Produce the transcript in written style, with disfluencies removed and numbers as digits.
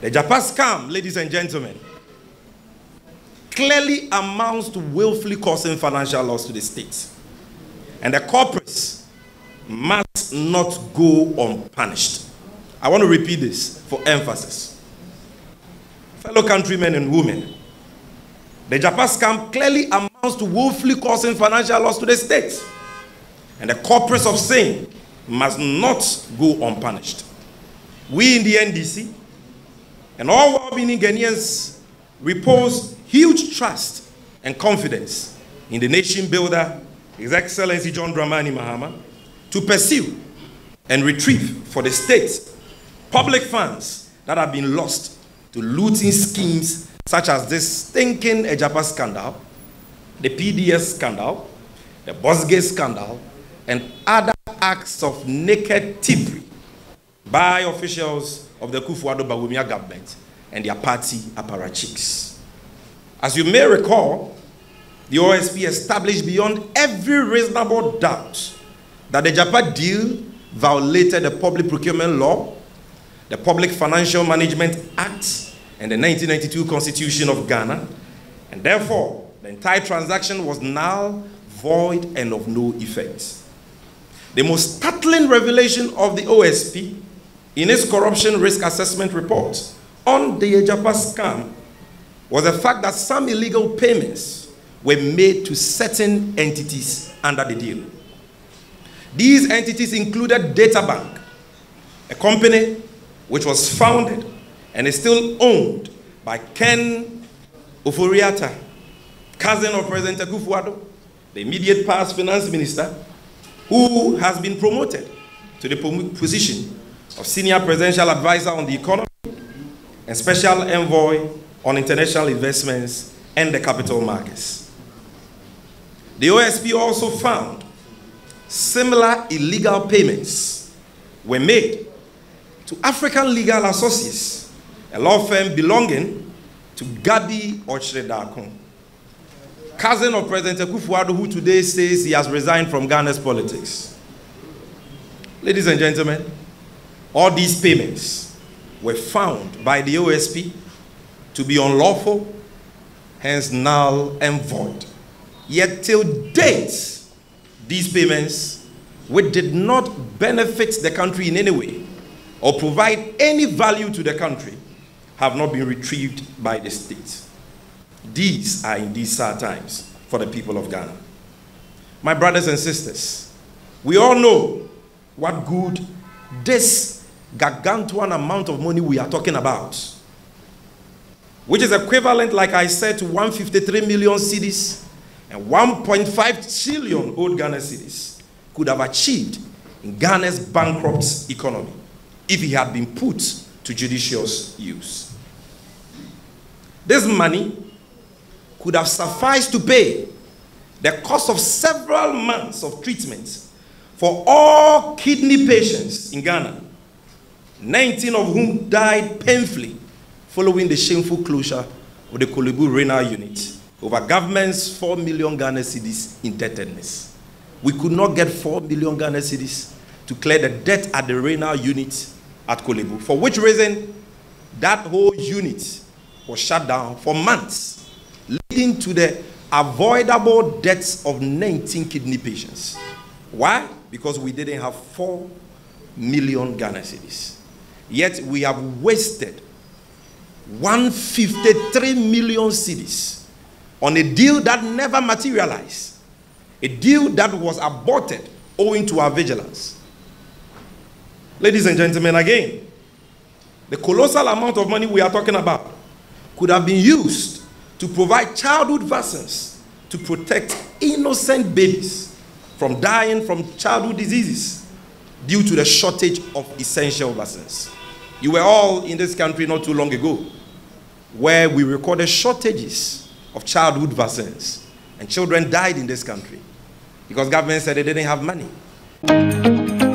The Japa scam, ladies and gentlemen, clearly amounts to willfully causing financial loss to the state. And the corporates must not go unpunished. I want to repeat this for emphasis. Fellow countrymen and women, the Japa scam clearly amounts to willfully causing financial loss to the state. And the corporates of sin must not go unpunished. We in the NDC and all well-meaning Ghanaians repose huge trust and confidence in the nation builder, His Excellency John Dramani Mahama, to pursue and retrieve for the state public funds that have been lost to looting schemes such as this stinking Agyapa scandal, the PDS scandal, the Bosgate scandal, and other acts of naked thievery by officials of the Kufwado-Bagwimiya government and their party apparatchiks. As you may recall, the OSP established beyond every reasonable doubt that the Japa deal violated the Public Procurement Law, the Public Financial Management Act, and the 1992 Constitution of Ghana, and therefore the entire transaction was null, void, and of no effect. The most startling revelation of the OSP in its corruption risk assessment report on the Agyapa scam was the fact that some illegal payments were made to certain entities under the deal. These entities included Data Bank, a company which was founded and is still owned by Ken Oforiata, cousin of President Akufo-Addo, the immediate past finance minister, who has been promoted to the position of senior presidential advisor on the economy and special envoy on international investments and the capital markets. The OSP also found similar illegal payments were made to African Legal Associates, a law firm belonging to Gabby Otchere-Darko, cousin of President Akufo-Addo, who today says he has resigned from Ghana's politics. Ladies and gentlemen, all these payments were found by the OSP to be unlawful, hence null and void. Yet till date, these payments, which did not benefit the country in any way or provide any value to the country, have not been retrieved by the state. These are indeed sad times for the people of Ghana. My brothers and sisters, we all know what good this gargantuan amount of money we are talking about, which is equivalent, like I said, to 153 million cedis and 1.5 trillion old Ghana cedis, could have achieved in Ghana's bankrupt economy if it had been put to judicious use. This money could have sufficed to pay the cost of several months of treatment for all kidney patients in Ghana, 19 of whom died painfully following the shameful closure of the Kolebu renal unit over government's 4 million Ghana cedis indebtedness. We could not get 4 million Ghana cedis to clear the debt at the renal unit at Kolebu, for which reason that whole unit was shut down for months, leading to the avoidable deaths of 19 kidney patients. Why? Because we didn't have 4 million Ghana cedis. Yet we have wasted 153 million cedis on a deal that never materialized, a deal that was aborted owing to our vigilance. Ladies and gentlemen, again, the colossal amount of money we are talking about could have been used to provide childhood vaccines to protect innocent babies from dying from childhood diseases due to the shortage of essential vaccines. You were all in this country not too long ago, where we recorded shortages of childhood vaccines, and children died in this country because government said they didn't have money.